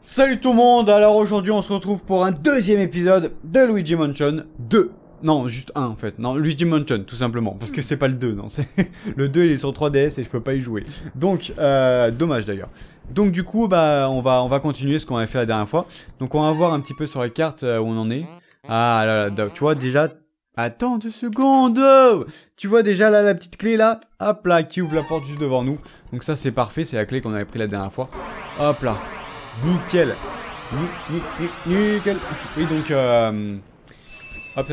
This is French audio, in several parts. Salut tout le monde, alors aujourd'hui on se retrouve pour un deuxième épisode de Luigi Mansion 2. Non, juste un en fait, non, Luigi Mansion tout simplement, parce que c'est pas le 2, non, c'est... Le 2 il est sur 3DS et je peux pas y jouer. Donc, dommage d'ailleurs. Donc du coup, bah, on va continuer ce qu'on avait fait la dernière fois. Donc on va voir un petit peu sur la carte où on en est. Ah là là, tu vois déjà... Attends 2 secondes. Tu vois déjà là la petite clé là. Hop là, qui ouvre la porte juste devant nous. Donc ça c'est parfait, c'est la clé qu'on avait pris la dernière fois. Hop là. Nickel, nickel. Oui donc hop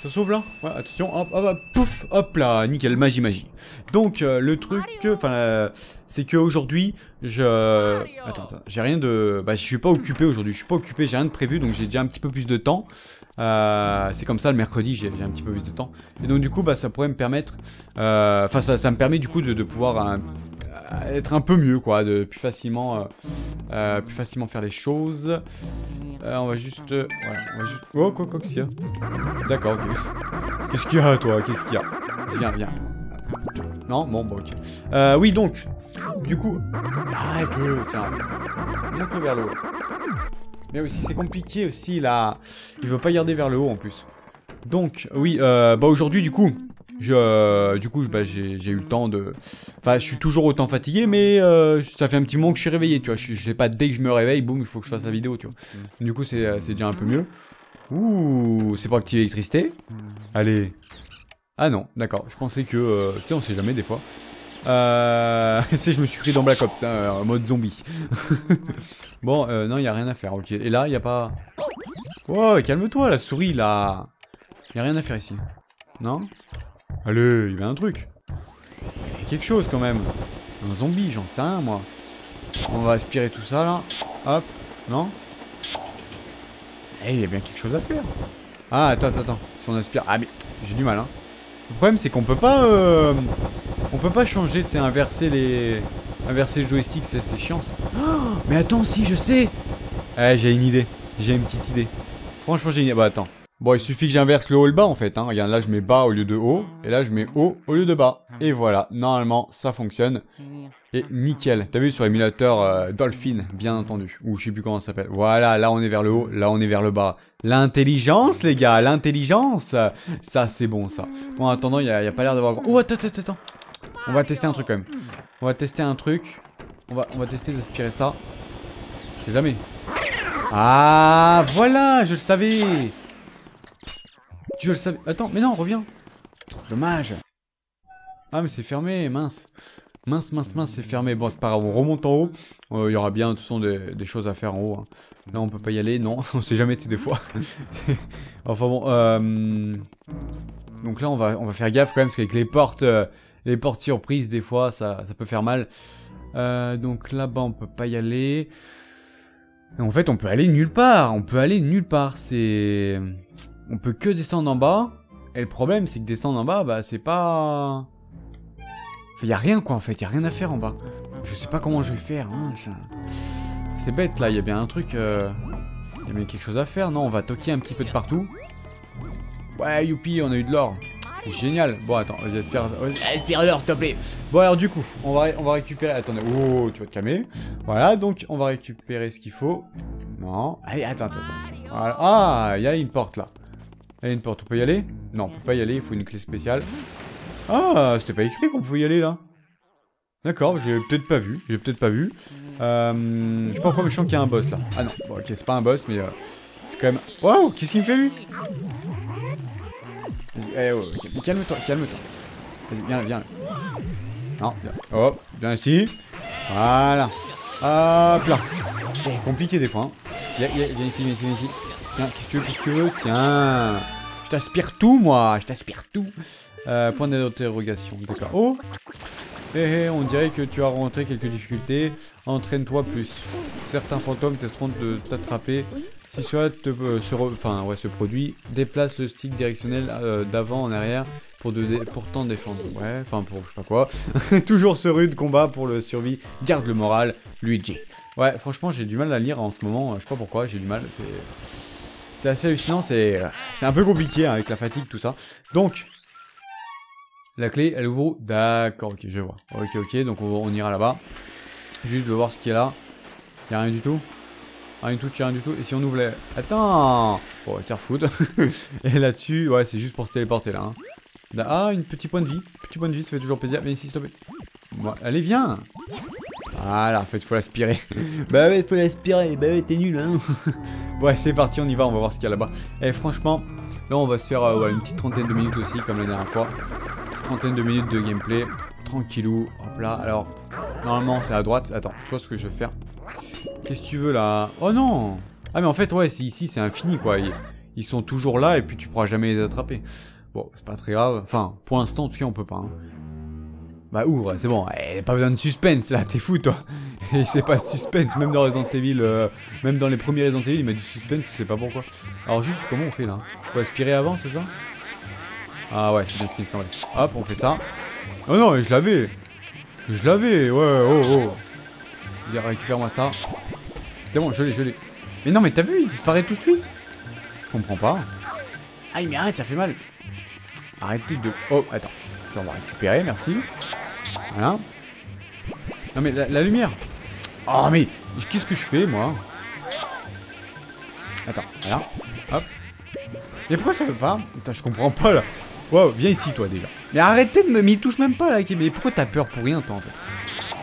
ça s'ouvre là. Ouais attention, hop hop hop, pouf, hop là, nickel, magie. Donc le truc, enfin c'est que aujourd'hui je, attends, j'ai rien de, bah je suis pas occupé aujourd'hui, j'ai rien de prévu donc j'ai déjà un petit peu plus de temps. C'est comme ça le mercredi j'ai un petit peu plus de temps et donc du coup bah ça pourrait me permettre, enfin ça me permet du coup de pouvoir être un peu mieux quoi, de plus facilement faire les choses. On va juste, voilà, on va juste... Oh quoi qu'il y a. D'accord, ok. Qu'est-ce qu'il y a toi, qu'est-ce qu'il y a? Viens. Non, bon bah ok. Oui donc, du coup, arrête, tiens, monte-le vers le haut. Mais aussi c'est compliqué aussi là, il veut pas garder vers le haut en plus. Donc oui, bah aujourd'hui du coup. Du coup, j'ai eu le temps de... Enfin, je suis toujours autant fatigué, mais ça fait un petit moment que je suis réveillé, tu vois. Je sais pas, dès que je me réveille, boum, il faut que je fasse la vidéo, tu vois. Du coup, c'est déjà un peu mieux. Ouh, c'est pour activer l'électricité. Allez. Ah non, d'accord. Je pensais que... tu sais, on sait jamais, des fois. C'est, je me suis pris dans Black Ops, hein, en mode zombie. Bon, non, il n'y a rien à faire, ok. Et là, il n'y a pas... Oh, calme-toi, la souris, là. Il n'y a rien à faire ici. Non ? Allez, il y avait un truc. Il y a quelque chose quand même. Un zombie, j'en sais rien moi. On va aspirer tout ça là. Hop, non ? Eh, il y a bien quelque chose à faire. Ah, attends. Si on aspire... Ah mais, j'ai du mal hein. Le problème c'est qu'on peut pas... On peut pas changer, tu sais, inverser le joystick, c'est chiant ça. Oh, mais attends, si, je sais. Eh, j'ai une idée. J'ai une petite idée. Franchement, j'ai une idée. Bah attends. Bon, il suffit que j'inverse le haut et le bas en fait, hein. Regarde, là je mets bas au lieu de haut, et là je mets haut au lieu de bas. Et voilà, normalement ça fonctionne. Et nickel. T'as vu sur l'émulateur Dolphin, bien entendu, ou je sais plus comment ça s'appelle. Voilà, là on est vers le haut, là on est vers le bas. L'intelligence les gars, l'intelligence. Ça c'est bon ça. Bon, en attendant, y a pas l'air d'avoir... Oh, attends. On va tester un truc quand même. On va tester d'aspirer ça. Je sais jamais. Ah, voilà, je le savais. Tu le savais. Attends, mais non, reviens. Dommage. Ah, mais c'est fermé, mince. Mince, c'est fermé. Bon, c'est pas grave, on remonte en haut. Il y aura bien, de toute façon, des choses à faire en haut. Hein. Là, on peut pas y aller, non. On sait jamais, tu sais, des fois. Enfin bon, donc là, on va faire gaffe quand même, parce qu'avec les portes surprises, des fois, ça peut faire mal. Donc là-bas, on peut pas y aller. En fait, on peut aller nulle part. C'est... On peut que descendre en bas, et le problème c'est que descendre en bas, bah c'est pas... Enfin, y a rien quoi en fait, y a rien à faire en bas. Je sais pas comment je vais faire, hein. C'est bête là, y a bien un truc... Y a bien quelque chose à faire, non, on va toquer un petit peu de partout. Ouais, youpi, on a eu de l'or. C'est génial. Bon, attends, vas-y, aspire l'or, s'il te plaît. Bon, alors du coup, on va récupérer... Attendez, oh, tu vas te calmer. Voilà, donc on va récupérer ce qu'il faut. Non, allez, attends. Voilà. Ah, y a une porte là. Il y a une porte, on peut y aller? Non, on peut pas y aller, il faut une clé spéciale. Ah, c'était pas écrit qu'on pouvait y aller là. D'accord, j'ai peut-être pas vu. Je sais pas pourquoi, mais je sens qu'il y a un boss là. Ah non, bon, ok, c'est pas un boss, mais c'est quand même... Waouh, qu'est-ce qu'il me fait lui? Eh oh, okay. Calme-toi. Vas-y, viens là. Non, viens. Oh, viens ici. Voilà. Hop là. Compliqué des fois, hein. Viens ici. Tiens, qu'est-ce que tu veux? Tiens, je t'aspire tout. Point d'interrogation, d'accord. Oh, on dirait que tu as rencontré quelques difficultés. Entraîne-toi plus. Certains fantômes testeront de t'attraper. Si cela se produit, déplace le stick directionnel d'avant en arrière pour t'en défendre. Ouais, enfin pour je sais pas quoi. Toujours ce rude combat pour le survie. Garde le moral, Luigi. Ouais, franchement, j'ai du mal à lire en ce moment. Je sais pas pourquoi, j'ai du mal. C'est assez hallucinant, c'est un peu compliqué hein, avec la fatigue, tout ça. Donc, la clé, elle ouvre où? D'accord, ok, je vois. Ok, ok, donc on ira là-bas. Juste, je veux voir ce qu'il y a là. Il n'y a rien du tout. Rien du tout, rien du tout. Et si on ouvre les... Attends. Bon, on va se faire foutre. Et là-dessus, ouais, c'est juste pour se téléporter là. Hein. Ah, une petite point de vie. Petit point de vie, ça fait toujours plaisir. Mais ici, s'il te plaît. Bon, allez, viens. Voilà, en fait, faut l'aspirer. Bah ouais, faut l'aspirer. Bah ouais, t'es nul, hein. Ouais, c'est parti, on y va, on va voir ce qu'il y a là-bas. Et franchement, là, on va se faire ouais, une petite trentaine de minutes aussi, comme la dernière fois. Une petite trentaine de minutes de gameplay. Tranquillou. Hop là, alors, normalement, c'est à droite. Attends, tu vois ce que je vais faire. Qu'est-ce que tu veux, là? Oh non. Ah, mais en fait, ouais, ici, c'est infini, quoi. Ils sont toujours là, et puis tu pourras jamais les attraper. Bon, c'est pas très grave. Enfin, pour l'instant, en tout cas, on peut pas, hein. Bah ouvre, c'est bon, pas besoin de suspense là, t'es fou toi. Et c'est pas de suspense, même dans Resident Evil, même dans les premiers Resident Evil, il met du suspense, je sais pas pourquoi. Alors juste, comment on fait là? Faut aspirer avant, c'est ça? Ah ouais, c'est bien ce qu'il me semblait. Hop, on fait ça. Oh non, mais je l'avais! Je l'avais, ouais, oh oh. Viens, récupère-moi ça. C'est bon, je l'ai, je l'ai. Mais non, mais t'as vu, il disparaît tout de suite? Je comprends pas. Aïe, mais arrête, ça fait mal. Arrêtez de... Oh, attends. On va récupérer, merci. Voilà. Non mais la lumière. Oh mais qu'est-ce que je fais moi? Attends, voilà. Hop. Mais pourquoi ça veut pas? Putain, je comprends pas là. Wow, viens ici toi déjà. Mais arrêtez de me... Mais il touche même pas là. Mais pourquoi t'as peur pour rien toi en fait?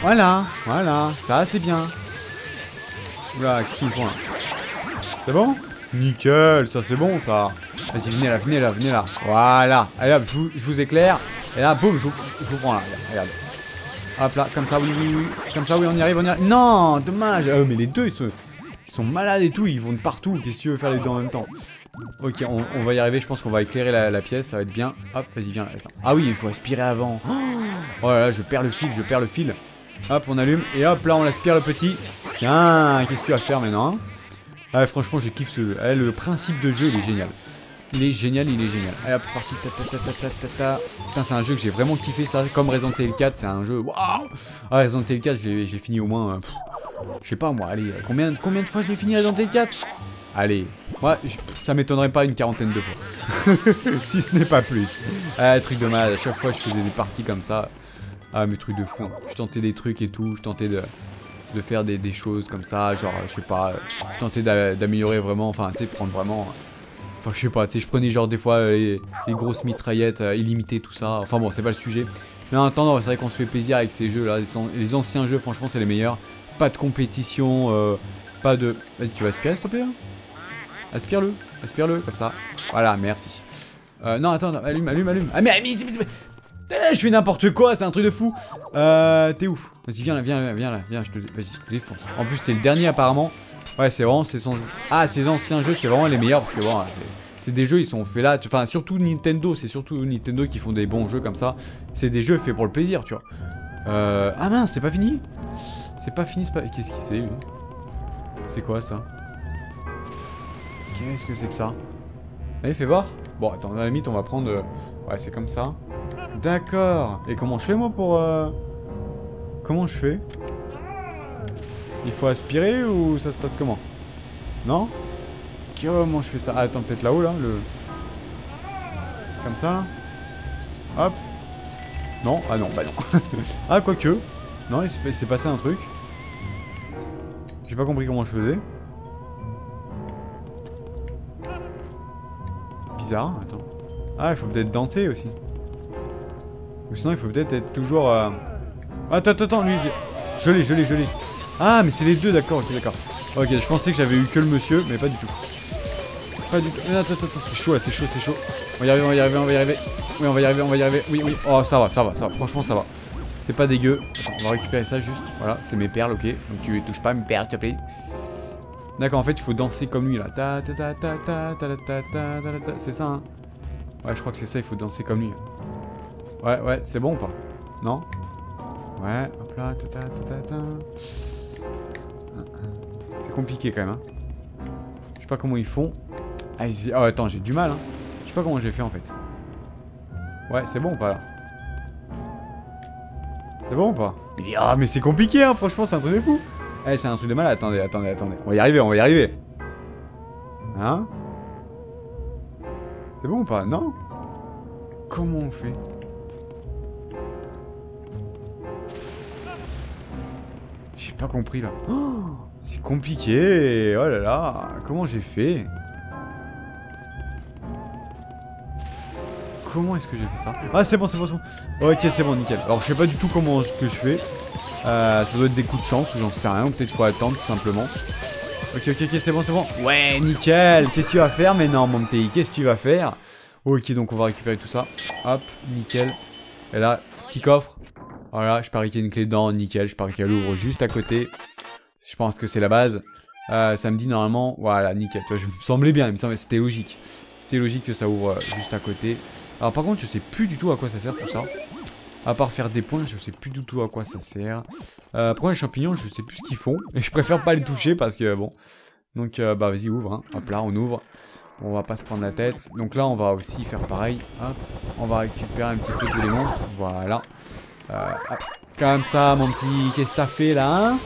Voilà, voilà. Ça c'est bien. Oula, qu'est-ce qu'ils font là? C'est bon? Nickel, ça c'est bon ça. Vas-y, venez là, venez là, venez là. Voilà. Allez hop, je vous éclaire. Et là, boum, je vous prends là. Regarde. Hop là, comme ça, oui, oui, oui. Comme ça, oui, on y arrive, on y arrive. Non, dommage. Mais les deux, ils sont malades et tout. Ils vont de partout. Qu'est-ce que tu veux faire les deux en même temps? Ok, on va y arriver. Je pense qu'on va éclairer la pièce. Ça va être bien. Hop, vas-y, viens. Attends. Ah oui, il faut aspirer avant. Oh là là, je perds le fil, je perds le fil. Hop, on allume. Et hop, là, on l'aspire le petit. Tiens, qu'est-ce que tu vas faire maintenant? Ah, franchement, je kiffe ce jeu. Ah, le principe de jeu, il est génial. Il est génial, il est génial. Allez hop, c'est parti. Ta, ta, ta, ta, ta, ta, ta. Putain, c'est un jeu que j'ai vraiment kiffé, ça. Comme Resident Evil 4, c'est un jeu. Waouh! Ah, Resident Evil 4, je l'ai fini au moins. Je sais pas moi, allez, combien de fois je l'ai fini Resident Evil 4? Allez, moi, ça m'étonnerait pas une quarantaine de fois. Si ce n'est pas plus. Ah, truc de malade, à chaque fois je faisais des parties comme ça. Ah, mes trucs de fou. Hein. Je tentais des trucs et tout, je tentais de faire des choses comme ça, genre, je sais pas, je tentais d'améliorer vraiment, enfin, tu sais, prendre vraiment. Enfin, je sais pas, tu sais, je prenais genre des fois les grosses mitraillettes illimitées, tout ça. Enfin bon, c'est pas le sujet. Mais en attendant, c'est vrai qu'on se fait plaisir avec ces jeux-là. Les anciens jeux, franchement, c'est les meilleurs. Pas de compétition, pas de... Vas-y, tu vas aspirer, s'il te plaît, hein? Aspire-le, aspire-le, comme ça. Voilà, merci. Non, attends, attends, allume, allume, allume. Ah, mais je fais n'importe quoi, c'est un truc de fou. T'es ouf. Vas-y, viens là, viens là, viens là, viens, je te défonce. En plus, t'es le dernier, apparemment. Ouais, c'est vraiment ces anciens jeux, c'est vraiment les meilleurs parce que bon, c'est des jeux, ils sont faits là, enfin surtout Nintendo, c'est surtout Nintendo qui font des bons jeux comme ça. C'est des jeux faits pour le plaisir, tu vois. Ah mince, c'est pas fini. C'est pas fini, c'est pas... Qu'est-ce que c'est? C'est quoi ça? Qu'est-ce que c'est que ça? Allez, fais voir. Bon, attends, à la limite, on va prendre... Ouais, c'est comme ça. D'accord. Et comment je fais moi pour... Comment je fais? Il faut aspirer ou ça se passe comment? Non? Comment je fais ça? Ah, attends, peut-être là-haut, là, le... Comme ça, là. Hop. Non? Ah non, bah non. Ah, quoique. Non, il s'est passé un truc. J'ai pas compris comment je faisais. Bizarre, attends. Ah, il faut peut-être danser aussi. Ou sinon, il faut peut-être être toujours... Attends, attends, attends, lui... Je l'ai, je l'ai, je l'ai. Ah mais c'est les deux, d'accord, ok, d'accord. Ok, je pensais que j'avais eu que le monsieur, mais pas du tout. Pas du tout. Non, attends, attends, c'est chaud, c'est chaud, c'est chaud. On va y arriver, on va y arriver, on va y arriver. Oui, on va y arriver, on va y arriver. Oui, oui. Oh, ça va, ça va, ça va. Franchement, ça va. C'est pas dégueu. Attends, on va récupérer ça juste. Voilà, c'est mes perles, ok. Donc tu les touches pas, mes perles, s'il te plaît. D'accord, en fait, il faut danser comme lui là. Ta ta ta ta ta ta ta ta ta. C'est ça, hein. Ouais, je crois que c'est ça, il faut danser comme lui. Ouais, ouais, c'est bon ou pas? Non? Ouais, hop là, ta ta ta ta ta. C'est compliqué quand même, hein. Je sais pas comment ils font. Ah, oh, attends, j'ai du mal, hein. Je sais pas comment j'ai fait en fait. Ouais, c'est bon ou pas là? C'est bon ou pas? Ah, mais c'est compliqué, hein, franchement, c'est un truc de fou. Eh, c'est un truc de malade, attendez, attendez, attendez. On va y arriver, on va y arriver. Hein? C'est bon ou pas? Non? Comment on fait? J'ai pas compris là. Oh, c'est compliqué. Oh là là. Comment j'ai fait? Comment est-ce que j'ai fait ça? Ah c'est bon, c'est bon, c'est bon. Ok, c'est bon, nickel. Alors je sais pas du tout comment ce que je fais. Ça doit être des coups de chance ou j'en sais rien, ou peut-être faut attendre tout simplement. Ok, c'est bon, c'est bon. Ouais, nickel. Qu'est-ce que tu vas faire? Mais non, mon petit, qu'est-ce que tu vas faire? Ok, donc on va récupérer tout ça. Hop, nickel. Et là, petit coffre. Voilà, je parie qu'il y a une clé dedans, nickel. Je parie qu'elle ouvre juste à côté. Je pense que c'est la base. Ça me dit normalement, voilà, nickel. Tu vois, je me semblais bien, il me semblait, c'était logique. C'était logique que ça ouvre juste à côté. Alors par contre, je sais plus du tout à quoi ça sert tout ça. À part faire des points, je sais plus du tout à quoi ça sert. Pourquoi les champignons, je sais plus ce qu'ils font. Et je préfère pas les toucher parce que bon. Donc bah vas-y, ouvre, hein. Hop là, on ouvre. On va pas se prendre la tête. Donc là, on va aussi faire pareil. Hop, on va récupérer un petit peu tous les monstres. Voilà. Hop, comme ça, mon petit. Qu'est-ce que t'as fait là, hein?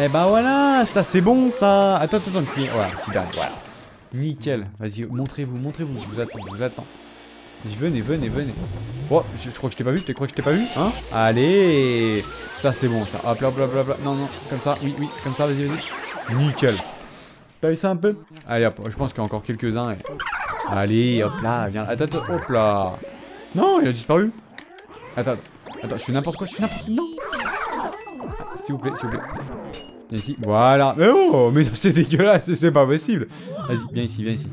Eh bah voilà, ça c'est bon ça. Attends, voilà, petit dernier, voilà. Nickel, vas-y, montrez-vous, je vous attends. Venez. Oh, je crois que je t'ai pas vu, tu crois que je t'ai pas vu, hein? Allez! Ça c'est bon ça. Hop là, hop là. Non, comme ça, oui, comme ça, vas-y. Nickel. T'as vu ça un peu? Allez hop, je pense qu'il y a encore quelques-uns. Et... allez, hop là, viens. Attends, hop là. Non, il a disparu. Attends, je fais n'importe quoi, non! S'il vous plaît. Ici, voilà. Mais oh, mais c'est dégueulasse, c'est pas possible. Vas-y, viens ici.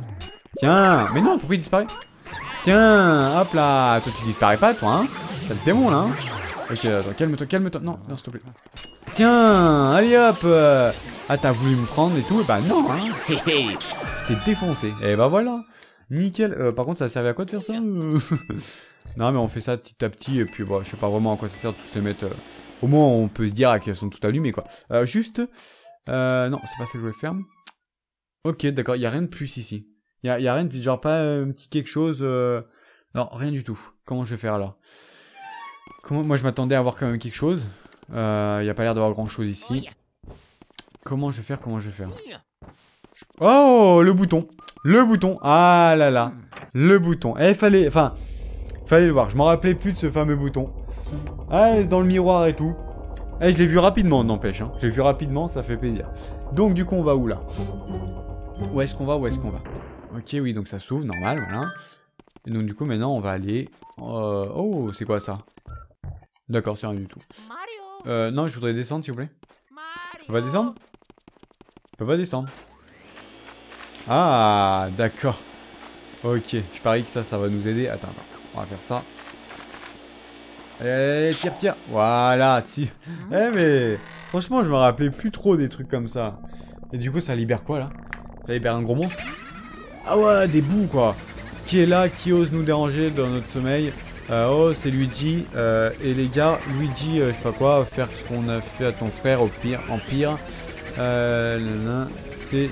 Tiens, mais non, pourquoi il disparaît? Tiens, hop là, toi tu disparais pas toi, hein? T'as le démon là, hein? Ok, attends, calme-toi, non, s'il te plaît. Tiens, allez hop. Ah, t'as voulu me prendre et tout, et bah non, hein? Je t'ai défoncé, et bah voilà. Nickel, par contre ça a servi à quoi de faire ça? Non mais on fait ça petit à petit, et puis bah, je sais pas vraiment à quoi ça sert de tous les mettre... au moins on peut se dire qu'elles sont toutes allumées quoi. Non, c'est pas ça que je voulais faire. Ok, d'accord, y'a rien de plus ici. Y'a rien de genre pas un petit quelque chose. Non, rien du tout. Comment je vais faire alors? Moi je m'attendais à avoir quand même quelque chose. Y'a pas l'air d'avoir grand chose ici. Comment je vais faire? Oh, le bouton. Ah là là, le bouton. Eh, fallait le voir. Je m'en rappelais plus de ce fameux bouton. Ah, dans le miroir et tout. Eh, je l'ai vu rapidement, n'empêche. Hein. Je l'ai vu rapidement, ça fait plaisir. Donc du coup, on va où là? Où est-ce qu'on va? Ok, oui, donc ça s'ouvre, normal, voilà. Et donc du coup, maintenant, on va aller... oh, c'est quoi ça? D'accord, c'est rien du tout. Non, je voudrais descendre, s'il vous plaît. Je peux pas descendre? Je peux pas descendre. Ah, d'accord. Ok, je parie que ça va nous aider. Attends, on va faire ça. Allez, tire. Voilà, tire. Eh, mais... franchement, je me rappelais plus trop des trucs comme ça. Et du coup, ça libère quoi, là? Ça libère un gros monstre? Ah ouais, des bouts quoi. Qui est là, qui ose nous déranger dans notre sommeil? Oh, c'est Luigi. Et les gars, Luigi, je sais pas quoi, faire ce qu'on a fait à ton frère au pire, en pire. C'est...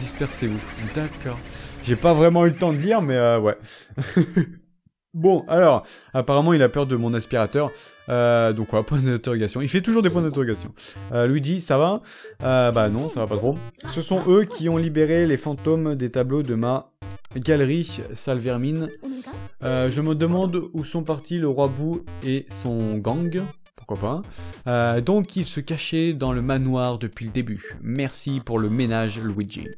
dispersez-vous. D'accord. J'ai pas vraiment eu le temps de lire, mais ouais. Bon, alors, apparemment il a peur de mon aspirateur. Donc voilà, point d'interrogation. Il fait toujours des points d'interrogation. Luigi, ça va? Bah non, ça va pas trop. Ce sont eux qui ont libéré les fantômes des tableaux de ma galerie, sale vermine. Je me demande où sont partis le roi Bou et son gang. Pourquoi pas. Donc il se cachait dans le manoir depuis le début. Merci pour le ménage, Luigi.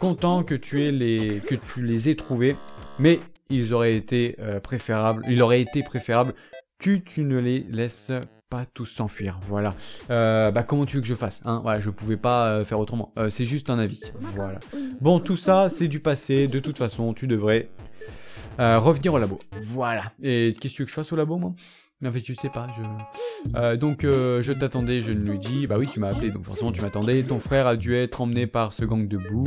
Content que tu les aies trouvés, mais... Il aurait été préférable que tu ne les laisses pas tous s'enfuir. Voilà. Bah comment tu veux que je fasse, hein? Voilà, je pouvais pas faire autrement. C'est juste un avis. Voilà. Bon, tout ça, c'est du passé. De toute façon, tu devrais revenir au labo. Voilà. Et qu'est-ce que tu veux que je fasse au labo, moi? En fait, tu sais pas. Donc, je t'attendais, je ne lui dis. Bah oui, tu m'as appelé, donc forcément, tu m'attendais. Ton frère a dû être emmené par ce gang de boue.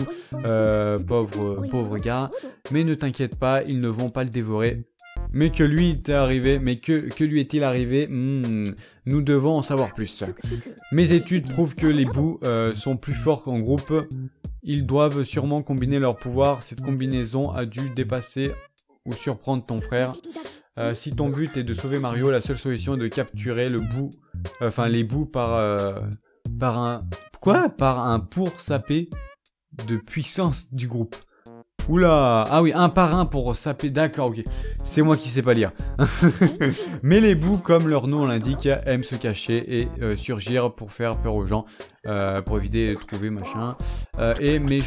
Pauvre gars. Mais ne t'inquiète pas, ils ne vont pas le dévorer. Mais que lui est arrivé, mais que lui est-il arrivé? Nous devons en savoir plus. Mes études prouvent que les boues sont plus forts qu'en groupe. Ils doivent sûrement combiner leurs pouvoirs. Cette combinaison a dû dépasser ou surprendre ton frère. Si ton but est de sauver Mario, la seule solution est de capturer le bout, les bouts par un pour saper de puissance du groupe. Oula, ah oui, un par un pour saper, d'accord, ok. C'est moi qui sais pas lire. Mais les bouts, comme leur nom l'indique, aiment se cacher et surgir pour faire peur aux gens, pour éviter de trouver machin. Mais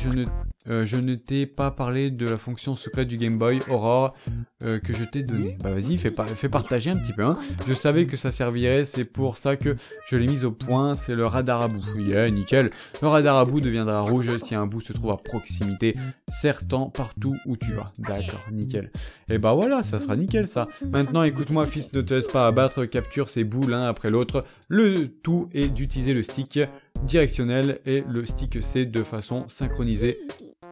je ne t'ai pas parlé de la fonction secrète du Game Boy Aurora que je t'ai donnée. Bah vas-y, fais partager un petit peu, hein. Je savais que ça servirait, c'est pour ça que je l'ai mise au point, c'est le radar à bout. Yeah, nickel. Le radar à bout deviendra rouge si un bout se trouve à proximité, certain partout où tu vas. D'accord, nickel. Et bah voilà, ça sera nickel ça. Maintenant écoute-moi fils, ne te laisse pas abattre, capture ces bouts l'un après l'autre. Le tout est d'utiliser le stick directionnel et le stick C de façon synchronisée.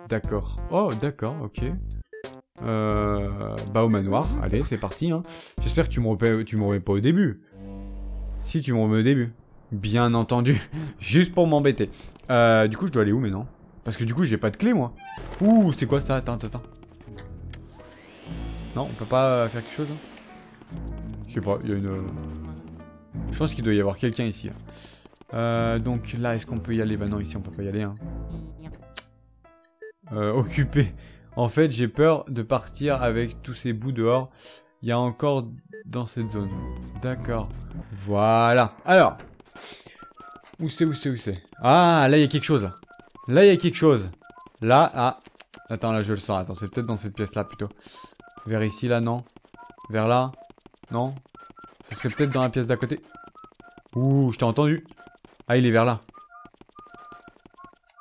D'accord. Oh, d'accord, ok. Bah au manoir, allez, c'est parti. Hein. J'espère que tu me remets pas au début. Si, tu me remets au début. Bien entendu. Juste pour m'embêter. Du coup, je dois aller où maintenant? Parce que du coup, j'ai pas de clé, moi. Ouh, c'est quoi ça? Attends. Non, on peut pas faire quelque chose hein. Je sais pas, il y a une... Je pense qu'il doit y avoir quelqu'un ici. Donc là, est-ce qu'on peut y aller? Bah non, ici, on peut pas y aller, hein. Occupé. En fait, j'ai peur de partir avec tous ces bouts dehors. Il y a encore dans cette zone. D'accord. Voilà. Alors. Où c'est? Ah, là, il y a quelque chose. Là, ah. Attends, là, je le sens. Attends, c'est peut-être dans cette pièce-là, plutôt. Vers ici, là, non. Vers là. Non. Ce serait peut-être dans la pièce d'à côté. Ouh, je t'ai entendu. Ah, il est vers là.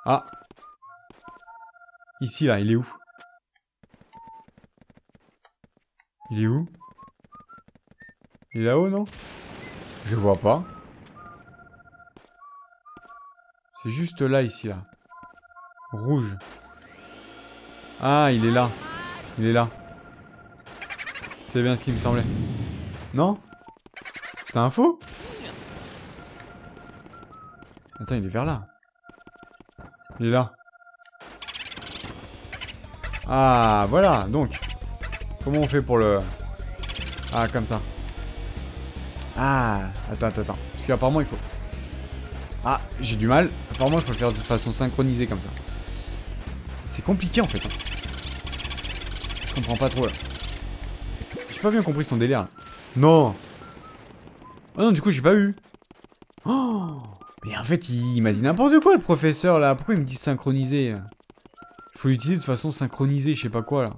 Ah. Ici, là, il est où? Il est là-haut, non? Je vois pas. C'est juste là, ici, là. Rouge. Ah, il est là. C'est bien ce qui me semblait. Non? C'était un faux? Attends, il est vers là. Il est là. Ah, voilà, donc. Comment on fait pour le... Ah, comme ça. Ah, attends. Parce qu'apparemment, il faut... Ah, j'ai du mal. Apparemment, il faut le faire de façon synchronisée, comme ça. C'est compliqué, en fait. Je comprends pas trop, là. J'ai pas bien compris son délire, là. Non. Ah non, du coup, j'ai pas eu. Oh. Mais en fait, il m'a dit n'importe quoi, le professeur, là. Pourquoi il me dit synchroniser? Faut l'utiliser de façon synchronisée, je sais pas quoi là.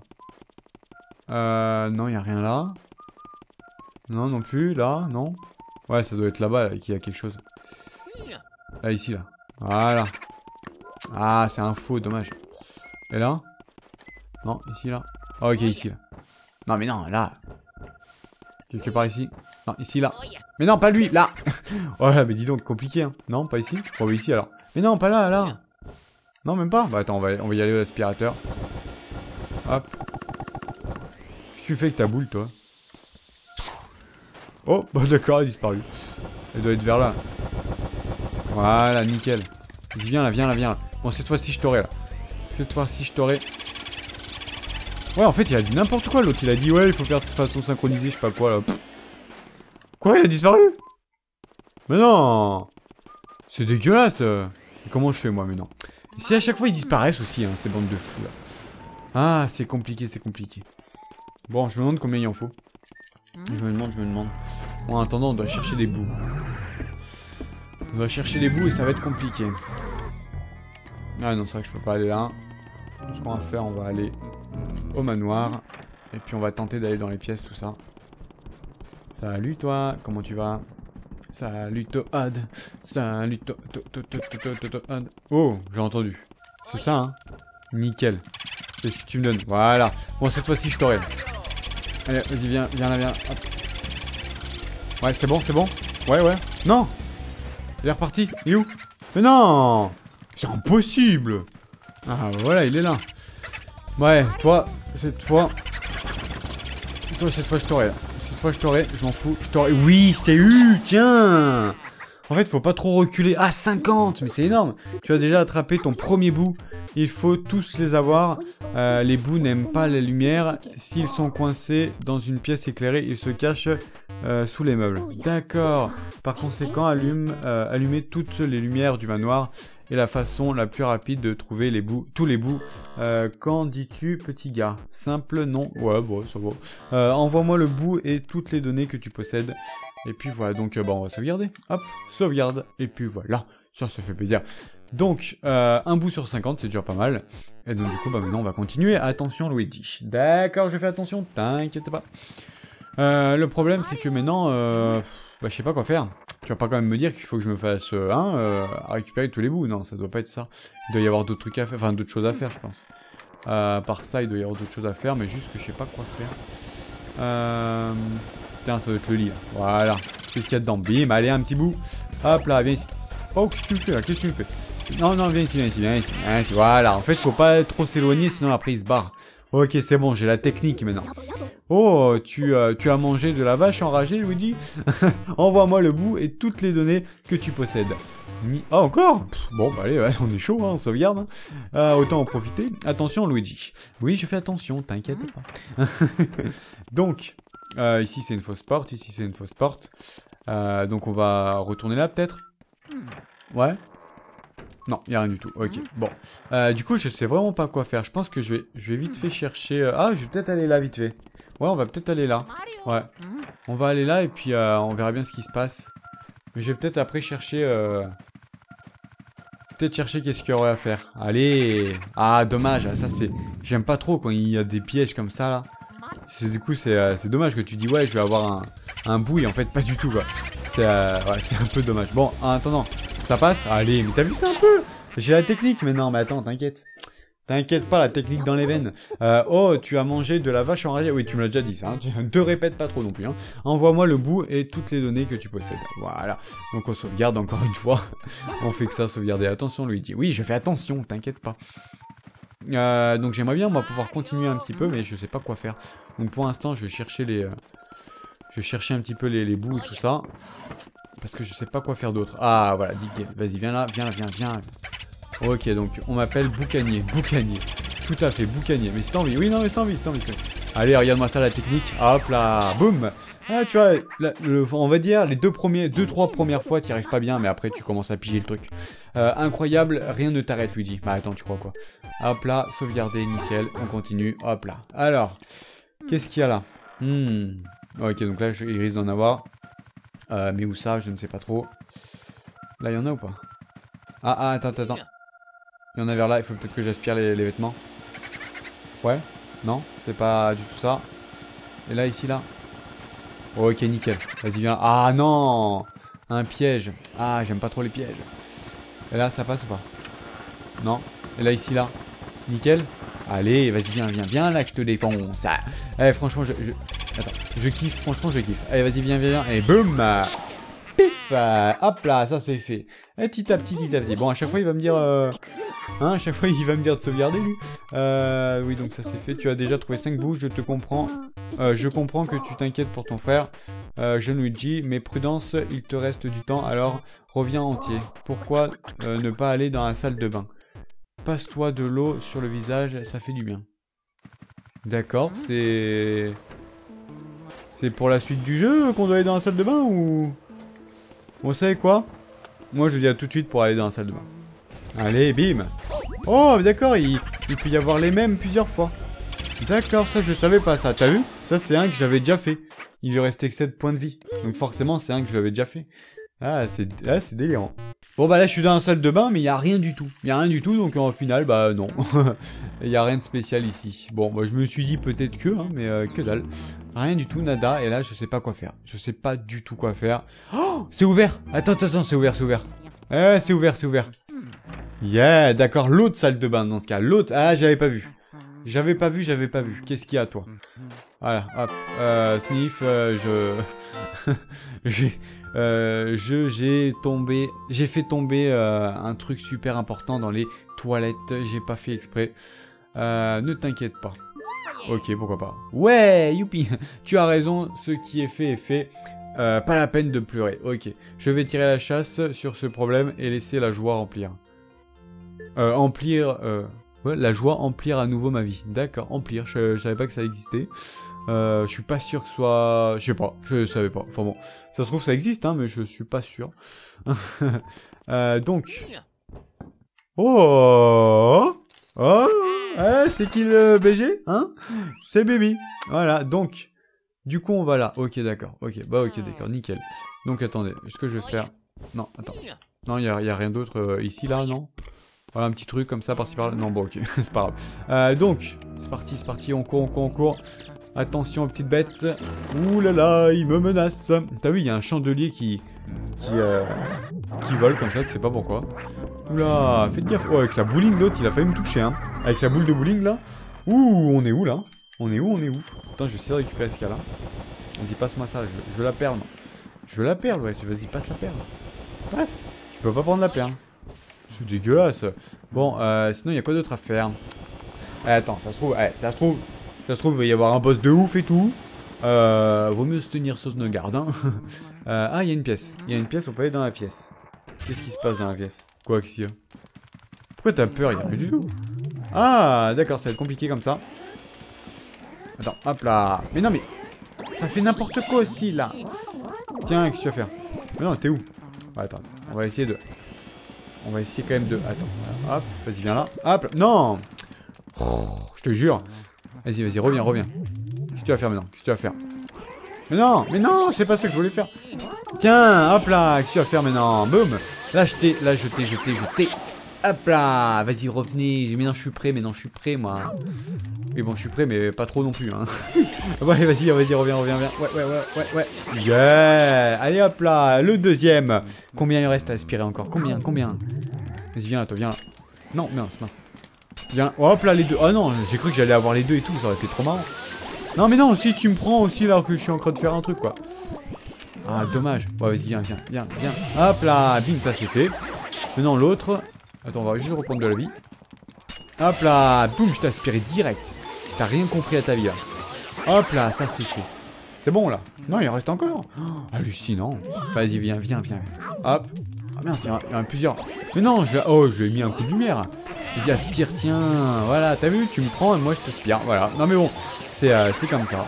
Non, y a rien là. Non, non plus, là, non. Ouais, ça doit être là-bas là, qu'il y a quelque chose. Là, ici, là. Voilà. Ah, c'est un faux, dommage. Et là? Non, ici, là. Ah, ok, ici, là. Non, mais non, là. Quelque part ici. Non, ici, là. Mais non, pas lui, là. Oh là, mais dis donc, compliqué, hein. Non, pas ici. Oh, mais ici, alors. Mais non, pas là, là. Non, même pas. Bah attends, on va y aller à l'aspirateur. Hop. Qu'est-ce que tu fais avec ta boule, toi? Oh, bah d'accord, elle a disparu. Elle doit être vers là. Voilà, nickel. Viens là. Bon, cette fois-ci, je t'aurai, là. Ouais, en fait, il a dit n'importe quoi, l'autre. Il a dit, ouais, il faut faire de façon synchronisée, je sais pas quoi, là. Quoi, il a disparu? Mais non! C'est dégueulasse. Et comment je fais, moi, mais non? Si à chaque fois ils disparaissent aussi, hein, ces bandes de fous là. Ah, c'est compliqué. Bon, je me demande combien il en faut. Je me demande. Bon, en attendant, on doit chercher des bouts. Et ça va être compliqué. Ah non, c'est vrai que je peux pas aller là. Ce qu'on va faire, on va aller au manoir. Et puis on va tenter d'aller dans les pièces, tout ça. Salut toi, comment tu vas? Salut Toad. Oh, j'ai entendu. C'est ça, hein. Nickel. C'est ce que tu me donnes. Voilà. Bon, cette fois-ci, je t'aurai. Allez, vas-y, viens là. Hop. Ouais, c'est bon. Ouais. Non. Il est reparti. Il est où? Mais non. C'est impossible. Ah, voilà, il est là. Ouais, toi, cette fois, je t'aurai, là. Je m'en fous, je t'aurai. Oui, je t'ai eu, tiens. En fait, faut pas trop reculer. Ah, 50, mais c'est énorme. Tu as déjà attrapé ton premier bout. Il faut tous les avoir. Les bouts n'aiment pas la lumière. S'ils sont coincés dans une pièce éclairée, ils se cachent sous les meubles. D'accord. Par conséquent, allumez toutes les lumières du manoir est la façon la plus rapide de trouver les bouts, tous les bouts. Qu'en dis-tu, petit gars? Simple non. Ouais, bon, ça va. Envoie-moi le bout et toutes les données que tu possèdes. Et puis voilà, donc on va sauvegarder. Hop, sauvegarde. Et puis voilà, ça fait plaisir. Donc, un bout sur 50, c'est déjà pas mal. Et donc du coup, maintenant, on va continuer. Attention, Luigi. D'accord, je fais attention, t'inquiète pas. Le problème, c'est que maintenant, je sais pas quoi faire. Tu vas pas quand même me dire qu'il faut que je me fasse récupérer tous les bouts. Non, ça doit pas être ça. Il doit y avoir d'autres trucs à faire, enfin d'autres choses à faire, je pense. Par ça, il doit y avoir d'autres choses à faire, mais juste que je sais pas quoi faire. Putain, ça doit être le lit. Là. Voilà. Qu'est-ce qu'il y a dedans? Bim, allez, un petit bout. Hop là, viens ici. Oh, qu'est-ce que tu me fais là? Qu'est-ce que tu me fais? Non, non, viens ici, viens ici, viens ici. Viens ici. Voilà, en fait, faut pas trop s'éloigner, sinon après il se barre. Ok, c'est bon, j'ai la technique maintenant. Oh, tu as mangé de la vache enragée, Luigi? Envoie-moi le bout et toutes les données que tu possèdes. Ah, encore? Bon, bah allez, ouais, on est chaud, hein, on sauvegarde. Autant en profiter. Attention, Luigi. Oui, je fais attention, t'inquiète pas. Donc, ici c'est une fausse porte, ici c'est une fausse porte. Donc on va retourner là, peut-être? Ouais. Non, il n'y a rien du tout. Ok, bon. Du coup, je sais vraiment pas quoi faire. Je pense que je vais vite fait chercher... Ah, je vais peut-être aller là vite fait. Ouais, on va peut-être aller là. Ouais. On va aller là et puis on verra bien ce qui se passe. Mais je vais peut-être après chercher... Peut-être chercher qu'est-ce qu'il y aurait à faire. Allez. Ah, dommage. Ça, c'est... J'aime pas trop quand il y a des pièges comme ça, là. Du coup, c'est dommage que tu dis, ouais, je vais avoir un bout et en fait, pas du tout, quoi. C'est ouais, un peu dommage. Bon, en attendant... Ça passe? Allez, mais t'as vu ça un peu? J'ai la technique, mais non, mais attends, t'inquiète. T'inquiète pas, la technique dans les veines. Oh, tu as mangé de la vache enragée. Oui, tu me l'as déjà dit ça, hein. Te répète pas trop non plus, hein. Envoie-moi le bout et toutes les données que tu possèdes. Voilà. Donc on sauvegarde encore une fois. On fait que ça, sauvegarder. Attention, Luigi. Oui, je fais attention, t'inquiète pas. Donc j'aimerais bien, moi, pouvoir continuer un petit peu, mais je sais pas quoi faire. Donc pour l'instant, je vais chercher les... Je vais chercher un petit peu les bouts et tout ça. Parce que je sais pas quoi faire d'autre. Ah voilà, nickel. Vas-y, viens là, viens là, viens, viens. Ok, donc on m'appelle Boucanier. Boucanier. Tout à fait, Boucanier. Mais c'est envie. Oui, non, mais c'est envie, c'est envie. Allez, regarde-moi ça, la technique. Hop là, boum. Ah, tu vois, on va dire, les deux, trois premières fois, t'y arrives pas bien, mais après, tu commences à piger le truc. Incroyable, rien ne t'arrête, Luigi. Bah attends, tu crois quoi? Hop là, sauvegarder, nickel. On continue, hop là. Alors, qu'est-ce qu'il y a là? Ok, donc là, il risque d'en avoir. Mais où ça, je ne sais pas trop. Là, il y en a ou pas? Ah, attends. Il y en a vers là, il faut peut-être que j'aspire les vêtements. Ouais? Non? C'est pas du tout ça. Et là, ici, là? Ok, nickel. Vas-y, viens. Ah non! Un piège. Ah, j'aime pas trop les pièges. Et là, ça passe ou pas? Non? Et là, ici, là? Nickel? Allez, vas-y, viens, viens, viens là que je te défonce. Eh, franchement, Attends, je kiffe, franchement je kiffe. Allez, vas-y, viens, viens, viens. Et boum! Pif! Hop là, ça c'est fait. Et petit à petit, petit à petit. Bon, à chaque fois il va me dire... Hein, à chaque fois il va me dire de sauvegarder lui. Oui, donc ça c'est fait. Tu as déjà trouvé 5 bouts, je te comprends. Je comprends que tu t'inquiètes pour ton frère. Jeune Luigi, mais prudence, il te reste du temps, alors reviens entier. Pourquoi ne pas aller dans la salle de bain? Passe-toi de l'eau sur le visage, ça fait du bien. D'accord, c'est... C'est pour la suite du jeu qu'on doit aller dans la salle de bain ou... On sait quoi? Moi je dis à tout de suite pour aller dans la salle de bain. Allez, bim! Oh, d'accord, il peut y avoir les mêmes plusieurs fois. D'accord, ça je savais pas ça, t'as vu? Ça c'est un que j'avais déjà fait. Il lui restait que 7 points de vie. Donc forcément c'est un que j'avais déjà fait. Ah, c'est délirant. Bon bah là je suis dans la salle de bain mais il n'y a rien du tout. Il n'y a rien du tout donc en final bah non. Il n'y a rien de spécial ici. Bon bah je me suis dit peut-être que hein, mais que dalle. Rien du tout, nada. Et là je sais pas quoi faire. Je sais pas du tout quoi faire. Oh, c'est ouvert. Attends, c'est ouvert, c'est ouvert. C'est ouvert, c'est ouvert. Yeah, d'accord, l'autre salle de bain dans ce cas. L'autre, ah j'avais pas vu. J'avais pas vu. Qu'est-ce qu'il y a toi? Voilà, hop. Sniff, j'ai fait tomber un truc super important dans les toilettes, j'ai pas fait exprès. Ne t'inquiète pas. Ok, pourquoi pas. Ouais, youpi. Tu as raison, ce qui est fait, pas la peine de pleurer. Ok, je vais tirer la chasse sur ce problème et laisser la joie remplir. Ouais, la joie emplir à nouveau ma vie. D'accord, emplir, je savais pas que ça existait. Je suis pas sûr que ce soit... Je sais pas, je savais pas. Enfin bon, ça se trouve ça existe, hein, mais je suis pas sûr. Donc, Oh, oh, c'est qui le BG, hein? C'est Baby. Voilà, donc, du coup, on va là. Ok, d'accord. Ok, bah ok, d'accord, nickel. Donc, attendez, ce que je vais faire... Non, attends. Non, il n'y a rien d'autre ici, là, non? Voilà, un petit truc comme ça, par-ci, par-là. Non, bon, ok, c'est pas grave. Donc, c'est parti, on court. Attention aux petites bêtes. Ouh là là, il me menace. T'as vu, il y a un chandelier qui vole comme ça, tu sais pas pourquoi. Oula, faites gaffe. Oh, avec sa bowling, l'autre, il a failli me toucher, hein. Avec sa boule de bowling, là. Ouh, on est où, là? On est où? Putain, je vais essayer de récupérer ce cas-là. Vas-y, passe-moi ça, je veux la perle. Je veux la perle, ouais, vas-y, passe la perle. Passe. Tu peux pas prendre la perle. C'est dégueulasse. Bon, sinon, il y a quoi d'autre à faire? Attends, ça se trouve, il va y avoir un boss de ouf et tout. Vaut mieux se tenir sauce nos gardes, hein. Ah, il y a une pièce. On peut aller dans la pièce. Qu'est-ce qui se passe dans la pièce? Quoi, Axia? Pourquoi t'as peur? Il n'y a rien du tout. Ah, d'accord, ça va être compliqué comme ça. Attends, hop là. Mais non, mais... Ça fait n'importe quoi aussi, là. Tiens, qu'est-ce que tu vas faire? Mais non, t'es où? Bah, attends, on va essayer de... On va essayer quand même de... Attends, hop, vas-y, viens là. Hop là. Non, je te jure. Vas-y, reviens. Qu'est-ce que tu vas faire maintenant? Mais non, c'est pas ça que je voulais faire. Tiens, hop là, qu'est-ce que tu vas faire maintenant? Boum. Là, jetez. Hop là, vas-y, revenez. Mais non, je suis prêt, moi. Mais bon, je suis prêt, mais pas trop non plus, hein. Ouais, vas-y, reviens. Ouais. Yeah. Allez, hop là, le deuxième. Combien il reste à aspirer encore? Combien? Vas-y, viens là. Non, mais non, c'est mince. Viens, hop là les deux. Ah non, j'ai cru que j'allais avoir les deux et tout, ça aurait été trop marrant. Non mais non, si tu me prends aussi là que je suis en train de faire un truc quoi. Ah dommage. Ouais vas-y viens. Hop là, bim, ça c'est fait. Maintenant l'autre. Attends, on va juste reprendre de la vie. Hop là, boum, je t'ai aspiré direct. T'as rien compris à ta vie là. Hop là, ça c'est fait. C'est bon là. Non, il en reste encore. Oh, hallucinant. Vas-y, viens. Hop. Ah merde, il y en a plusieurs. Mais non, je lui ai mis un coup de lumière. Vas-y, aspire, tiens. Voilà, t'as vu, tu me prends et moi je t'aspire. Voilà. Non mais bon, c'est comme ça.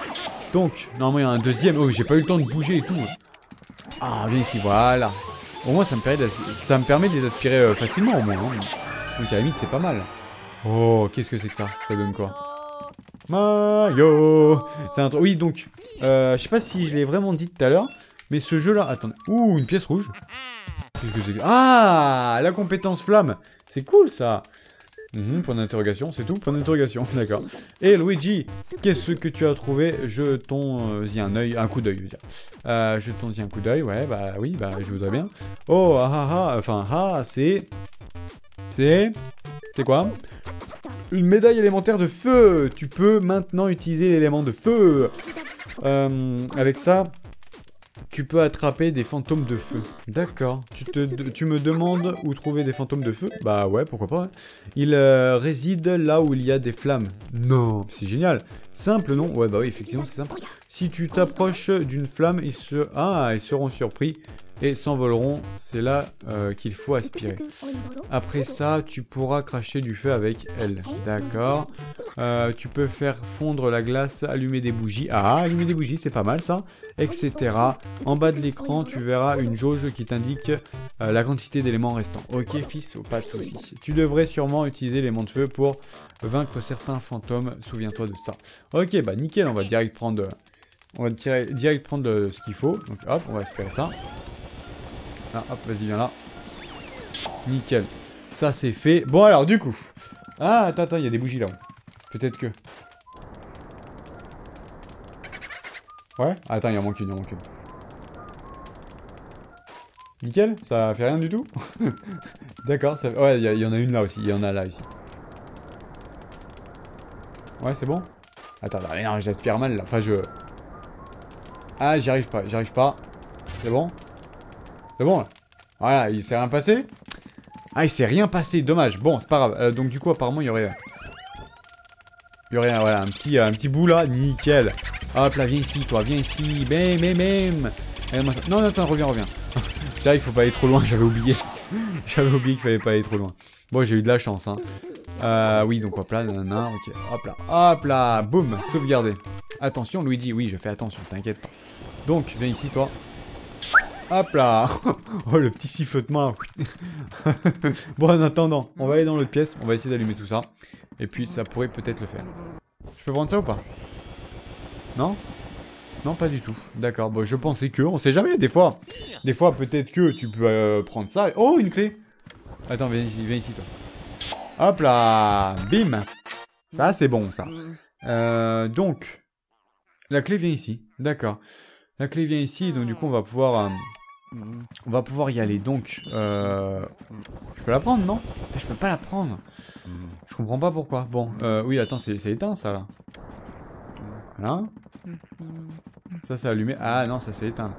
Donc, normalement il y a un deuxième. Oh, j'ai pas eu le temps de bouger et tout. Ah, viens ici, voilà. Au moins, ça me permet de les aspirer facilement au moins. Hein. Donc à la limite, c'est pas mal. Oh, qu'est-ce que c'est que ça? Ça donne quoi? Mario. C'est un truc... Oui, donc, je sais pas si je l'ai vraiment dit tout à l'heure, mais ce jeu-là... Attendez. Ouh, une pièce rouge. Ah, la compétence flamme. C'est cool ça. Point d'interrogation, c'est tout. Point d'interrogation, d'accord. Et Luigi, qu'est-ce que tu as trouvé? Jetons-y un coup d'œil. Jetons-y un coup d'œil, ouais, bah oui, bah je voudrais bien. Oh, c'est quoi? Une médaille élémentaire de feu. Tu peux maintenant utiliser l'élément de feu. Avec ça... Tu peux attraper des fantômes de feu. D'accord. Tu me demandes où trouver des fantômes de feu? Bah ouais, pourquoi pas. Hein. Ils résident là où il y a des flammes. Non, c'est génial. Simple, non? Ouais, bah oui, effectivement, c'est simple. Si tu t'approches d'une flamme, ils seront surpris et s'envoleront. C'est là qu'il faut aspirer. Après ça, tu pourras cracher du feu avec elle. D'accord. Tu peux faire fondre la glace, allumer des bougies. Ah, allumer des bougies, c'est pas mal ça. Etc. En bas de l'écran, tu verras une jauge qui t'indique la quantité d'éléments restants. Ok, fils, pas de soucis. Tu devrais sûrement utiliser l'élément de feu pour vaincre certains fantômes. Souviens-toi de ça. Ok, bah nickel, on va direct prendre... ce qu'il faut. Donc hop, on va espérer ça. Ah, hop, vas-y, viens là. Nickel. Ça, c'est fait. Bon, alors, du coup... Ah, attends, il y a des bougies là-haut. Peut-être que... Ouais. Attends, il en manque une. Nickel, ça fait rien du tout. D'accord, ça... Ouais, il y en a une là aussi. Il y en a là. Ouais, c'est bon. Attends, merde, j'aspire mal là. Enfin, je... Ah, j'y arrive pas. C'est bon? C'est bon, là. Voilà, il s'est rien passé. Ah, il s'est rien passé, dommage. Bon, c'est pas grave. Donc, du coup, apparemment, il y aurait voilà, un petit bout, là. Nickel. Hop, là, viens ici. Bim. Non, attends, reviens. Ça, il faut pas aller trop loin, j'avais oublié qu'il fallait pas aller trop loin. Bon, j'ai eu de la chance, hein. Oui, donc, hop là, nanana, ok. Hop là, boum, sauvegarder. Attention, Luigi, oui, je fais attention, t'inquiète pas. Donc, viens ici, toi. Hop là. Oh, le petit sifflotement là. Bon, en attendant, on va aller dans l'autre pièce. On va essayer d'allumer tout ça. Et puis, ça pourrait peut-être le faire. Je peux prendre ça ou pas? Non? Non, pas du tout. D'accord, bon, je pensais que... On sait jamais, des fois. Des fois, peut-être que tu peux prendre ça. Oh, une clé. Attends, viens ici, toi. Hop là. Bim. Ça, c'est bon, ça. Donc... La clé vient ici. D'accord. La clé vient ici, donc du coup, on va pouvoir y aller. Donc, je peux la prendre, non? Putain, je peux pas la prendre. Je comprends pas pourquoi. Bon, oui, attends, c'est éteint, ça, là. Voilà. Ça, c'est allumé. Ah, non, ça, c'est éteint.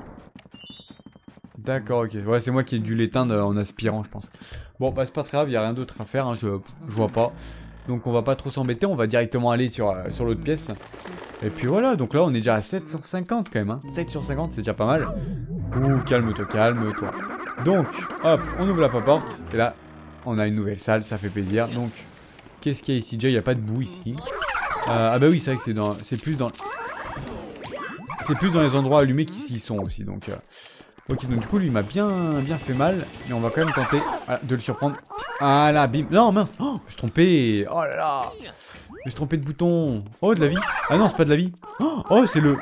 D'accord, ok. Ouais, c'est moi qui ai dû l'éteindre en aspirant, je pense. Bon, bah, c'est pas très grave, il n'y a rien d'autre à faire, hein, je vois pas. Donc, on va pas trop s'embêter, on va directement aller sur, sur l'autre pièce. Et puis voilà, donc là on est déjà à 7 sur 50 quand même, hein. 7 sur 50 c'est déjà pas mal. Ouh, calme-toi, calme-toi. Donc, hop, on ouvre la porte, et là, on a une nouvelle salle, ça fait plaisir. Donc, qu'est-ce qu'il y a ici? Déjà, il n'y a pas de boue ici. Ah bah oui, c'est vrai que c'est dans... C'est plus dans les endroits allumés qu'ici sont aussi, donc... Ok, donc du coup, lui, il m'a bien fait mal, mais on va quand même tenter de le surprendre. Ah là, bim. Non, mince. Oh, je me suis trompé. Oh là là. Je me suis trompé de bouton. Oh, de la vie. Ah non, c'est pas de la vie. Oh, c'est le...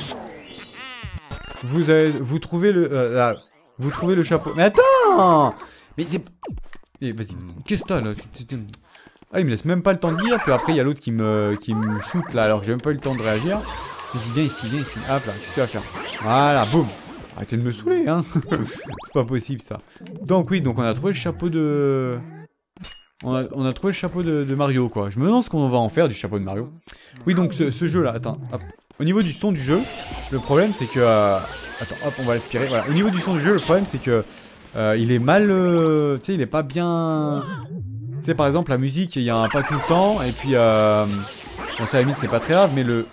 Vous trouvez le... là, vous trouvez le chapeau. Mais attends. Mais c'est... Vas-y, qu'est-ce que t'as là? Ah, il me laisse même pas le temps de dire. Puis après, il y a l'autre qui me shoot là, alors que j'ai même pas eu le temps de réagir. Vas-y, viens ici, viens ici. Hop là, qu'est-ce que tu vas faire? Voilà, boum. Arrêtez de me saouler, hein. C'est pas possible, ça. Donc, oui, donc on a trouvé le chapeau de... On a trouvé le chapeau de Mario, quoi. Je me demande ce qu'on va en faire, du chapeau de Mario. Oui, donc, ce jeu-là, attends, hop. Au niveau du son du jeu, le problème, c'est que... Attends, hop, on va l'aspirer, voilà. Au niveau du son du jeu, le problème, c'est que... il est mal... Tu sais, il est pas bien... Tu sais, par exemple, la musique, il y en a pas tout le temps, et puis... Bon, ça, à la limite, c'est pas très grave, mais le...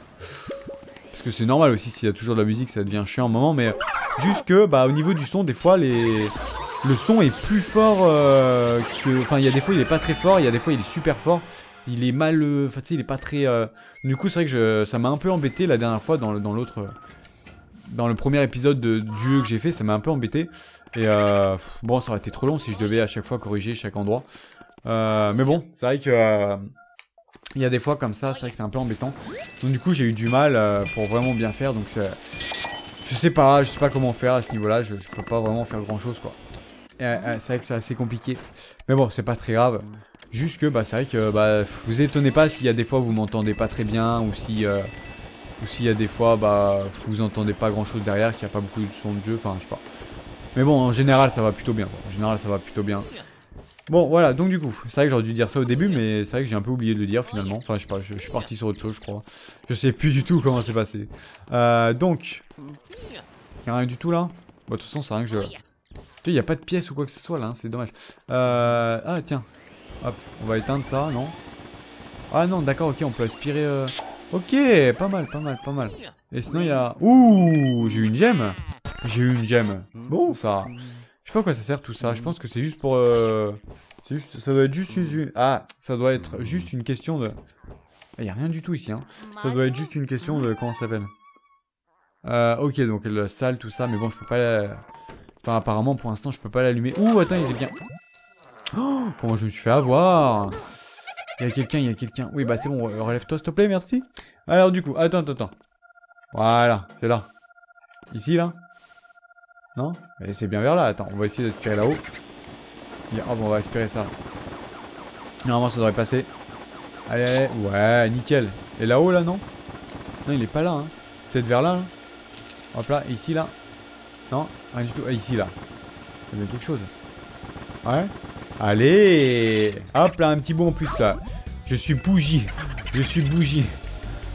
Parce que c'est normal aussi, s'il y a toujours de la musique, ça devient chiant à un moment, mais... Juste que, bah, au niveau du son, des fois, le son est plus fort que... Enfin, il y a des fois, il est pas très fort, il y a des fois, il est super fort. Il est mal... Enfin, tu sais, il est pas très... Du coup, c'est vrai que ça m'a un peu embêté la dernière fois, dans l'autre... Dans le premier épisode du jeu que j'ai fait, ça m'a un peu embêté. Et bon, ça aurait été trop long si je devais à chaque fois corriger chaque endroit. Mais bon, c'est vrai que... Il y a des fois comme ça, c'est vrai que c'est un peu embêtant. Donc du coup, j'ai eu du mal pour vraiment bien faire, donc c'est... je sais pas comment faire à ce niveau-là, je peux pas vraiment faire grand-chose, quoi. C'est vrai que c'est assez compliqué. Mais bon, c'est pas très grave. Juste que, bah, c'est vrai que, bah, vous étonnez pas s'il y a des fois vous m'entendez pas très bien, ou si... ou s'il y a des fois, bah, vous entendez pas grand-chose derrière, qu'il y a pas beaucoup de son de jeu, enfin, je sais pas. Mais bon, en général, ça va plutôt bien, quoi. En général, ça va plutôt bien. Bon, voilà, donc du coup, c'est vrai que j'aurais dû dire ça au début, mais c'est vrai que j'ai un peu oublié de le dire, finalement. Enfin, je sais pas, je suis parti sur autre chose, je crois. Je sais plus du tout comment c'est passé. Donc... Y'a rien du tout, là? Bon, de toute façon, c'est rien que je... Tu sais, y'a pas de pièce ou quoi que ce soit, là, hein, c'est dommage. Ah, tiens. Hop, on va éteindre ça, non? Ah non, d'accord, ok, on peut aspirer... Ok, pas mal, pas mal, pas mal. Et sinon, y'a... Ouh, j'ai eu une gemme. J'ai eu une gemme. Bon, ça... Je sais pas à quoi ça sert tout ça, je pense que c'est juste pour... Juste, ça doit être juste une... Ah, ça doit être juste une question de... Il y a rien du tout ici, hein. Ça doit être juste une question de... Comment ça s'appelle? Ok, donc la salle, tout ça, mais bon, je peux pas la... Enfin, apparemment, pour l'instant, je peux pas l'allumer. Ouh, attends, il est bien... Oh, comment je me suis fait avoir? Il y a quelqu'un, il y a quelqu'un. Oui, bah c'est bon, relève-toi, s'il te plaît, merci. Alors du coup, attends, attends, attends. Voilà, c'est là. Ici, là? Non? Mais c'est bien vers là, attends, on va essayer d'aspirer là-haut. Oh, bon, on va aspirer ça. Normalement, ça devrait passer. Allez, allez, ouais, nickel. Et là-haut, là, non? Non, il est pas là, hein. Peut-être vers là, là. Hop là, ici, là. Non, rien du tout. Ah, ici, là. Ça donne quelque chose. Ouais. Allez! Hop là, un petit bout en plus, là. Je suis bougie. Je suis bougie.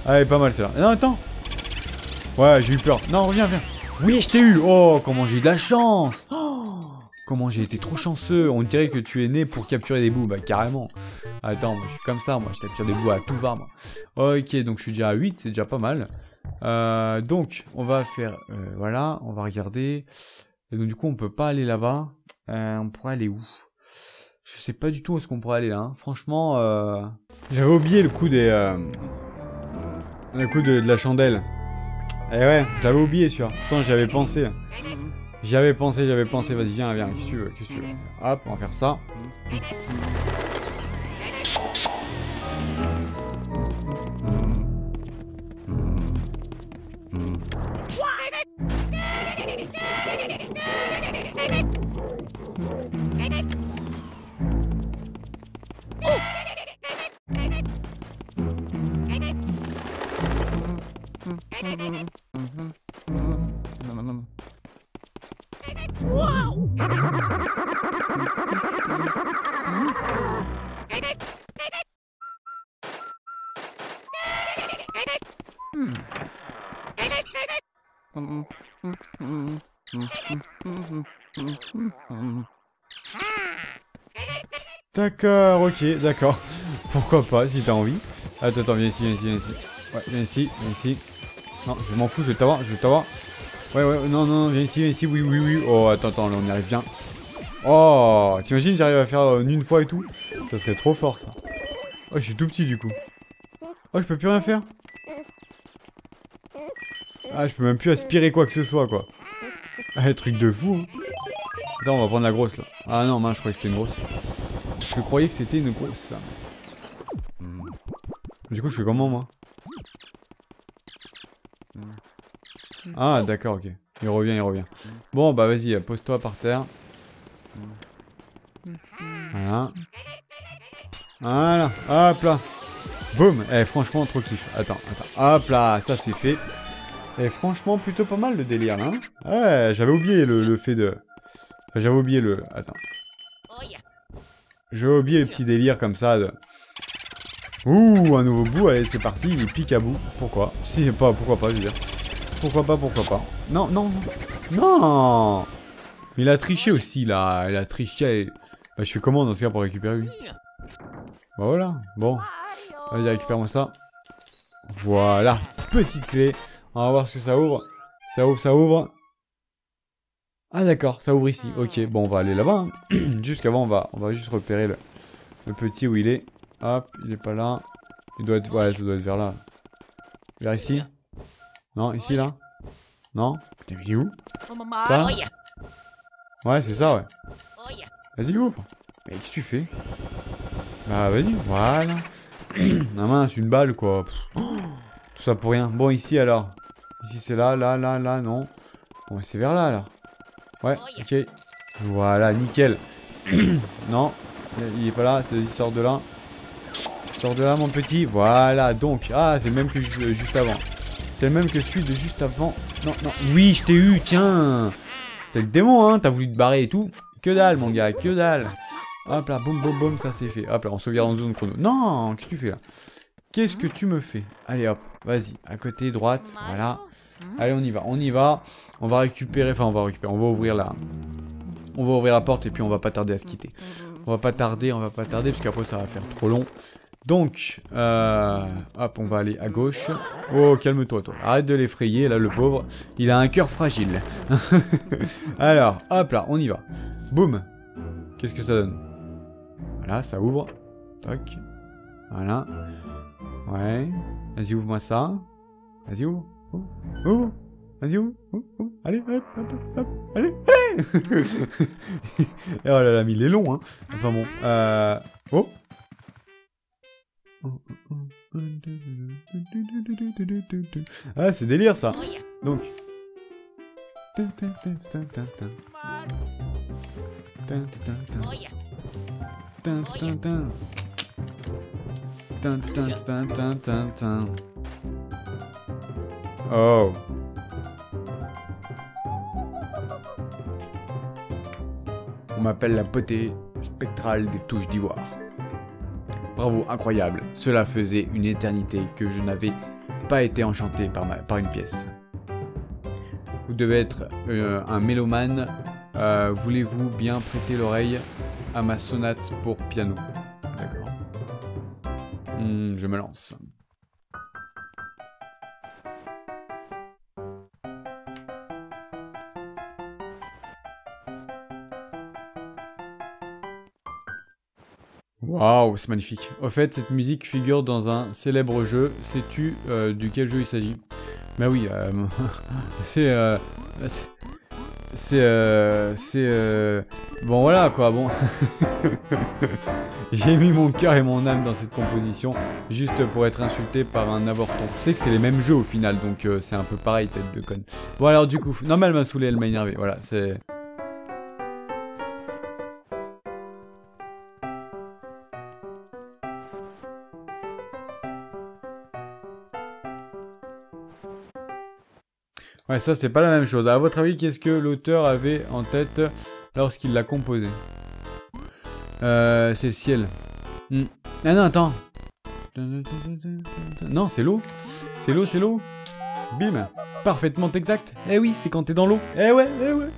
Allez, pas mal, celle-là. Non, attends. Ouais, j'ai eu peur. Non, reviens, viens. Oui, je t'ai eu. Oh, comment j'ai eu de la chance. Oh, comment j'ai été trop chanceux. On dirait que tu es né pour capturer des bouts. Bah, carrément. Attends, moi, je suis comme ça. Moi, je capture des bouts à tout va, moi. Ok, donc je suis déjà à 8. C'est déjà pas mal. Donc, on va faire... voilà, on va regarder. Et donc, du coup, on peut pas aller là-bas. On pourrait aller où? Je sais pas du tout où est-ce qu'on pourrait aller, là. Hein. Franchement, j'avais oublié le coup des... Le coup de la chandelle. Eh ouais, j'avais oublié, sûr. Pourtant, j'y avais pensé. J'y avais pensé, vas-y, viens, qu'est-ce que tu veux, Hop, on va faire ça. D'accord, ok, d'accord. Pourquoi pas, si t'as envie. Attends, viens ici, Ouais, viens ici. Non, je m'en fous, je vais t'avoir. Ouais, non, viens ici, oui. Oh, attends, là, on y arrive bien. Oh, t'imagines, j'arrive à faire une fois et tout. Ça serait trop fort, ça. Oh, je suis tout petit, du coup. Oh, je peux plus rien faire. Ah, je peux même plus aspirer quoi que ce soit, quoi. Ah, truc de fou, hein. Attends, on va prendre la grosse, là. Ah non, mince, je croyais que c'était une grosse. Du coup, je fais comment, moi? Ah, d'accord, ok. Il revient. Bon, bah vas-y, pose-toi par terre. Voilà. Hop là. Boum. Eh, franchement, trop kiff. Attends. Hop là, ça c'est fait. Et franchement, plutôt pas mal le délire, là. Ouais, j'avais oublié le fait de... Attends. J'avais oublié le petit délire comme ça de... Ouh, un nouveau bout, allez, c'est parti, il pique à bout. Pourquoi? Si, pas, pourquoi pas, je veux dire. Pourquoi pas. Non. Il a triché aussi, là. Bah, je fais comment, dans ce cas, pour récupérer lui? Bah, voilà. Bon. Vas-y, récupère-moi ça. Voilà. Petite clé. On va voir ce que ça ouvre. Ça ouvre. Ah, d'accord, ça ouvre ici. Ok, bon, on va aller là-bas. Hein. Jusqu'avant, on va juste repérer le petit où il est. Hop, il est pas là. Il doit être... Ouais, ça doit être vers là. Vers ici? Non, ici, là? Non? Putain, mais il est où? Ça? Ouais, c'est ça, ouais. Vas-y, ouvre. Mais qu'est-ce que tu fais? Bah, vas-y, voilà. Ah mince, une balle, quoi. Tout ça pour rien. Bon, ici, alors. Ici, c'est là, non. Bon, c'est vers là, alors. Ouais, ok. Voilà, nickel. Non, il est pas là. Vas-y, sors de là. Sors de là, mon petit. Voilà, donc. Ah, c'est le même que juste avant. C'est le même que celui de juste avant. Non. Oui, je t'ai eu, tiens. T'es le démon, hein. T'as voulu te barrer et tout. Que dalle, mon gars, que dalle. Hop là, boum, ça c'est fait. Hop là, on sauvegarde en zone chrono. Non, qu'est-ce que tu fais là? Qu'est-ce que tu me fais? Allez, hop, vas-y. À côté, droite, voilà. Allez, on y va. On va ouvrir la... On va ouvrir la porte et puis on va pas tarder à se quitter. On va pas tarder, parce qu'après ça va faire trop long. Donc, hop, on va aller à gauche. Oh, calme-toi, toi. Arrête de l'effrayer, là, le pauvre. Il a un cœur fragile. Alors, hop là, on y va. Boum. Qu'est-ce que ça donne? Voilà, ça ouvre. Toc. Voilà. Ouais. Vas-y, ouvre-moi ça. Vas-y, ouvre. Ouvre. Vas-y, ouvre. Allez, hop. Allez. Oh là là, mais il est long, hein. Enfin bon. Oh. Ah, c'est délire ça. Donc. Oh. On m'appelle la potée spectrale des touches d'ivoire. Bravo, incroyable. Cela faisait une éternité que je n'avais pas été enchanté par une pièce. Vous devez être un mélomane. Voulez-vous bien prêter l'oreille à ma sonate pour piano? D'accord. Je me lance. Waouh, c'est magnifique. Au fait, cette musique figure dans un célèbre jeu. Sais-tu de quel jeu il s'agit? Bah oui, c'est Bon voilà quoi, bon. J'ai mis mon cœur et mon âme dans cette composition, juste pour être insulté par un avorton. Tu sais que c'est les mêmes jeux au final, donc c'est un peu pareil, tête de conne. Bon alors du coup, non mais elle m'a saoulé, elle m'a énervé, voilà, c'est... Ouais, ça c'est pas la même chose. À votre avis, qu'est-ce que l'auteur avait en tête lorsqu'il l'a composé? C'est le ciel. Mm. Ah non, attends. Non, c'est l'eau. C'est l'eau, c'est l'eau. Bim. Parfaitement exact. Eh oui, c'est quand t'es dans l'eau. Eh ouais, eh ouais.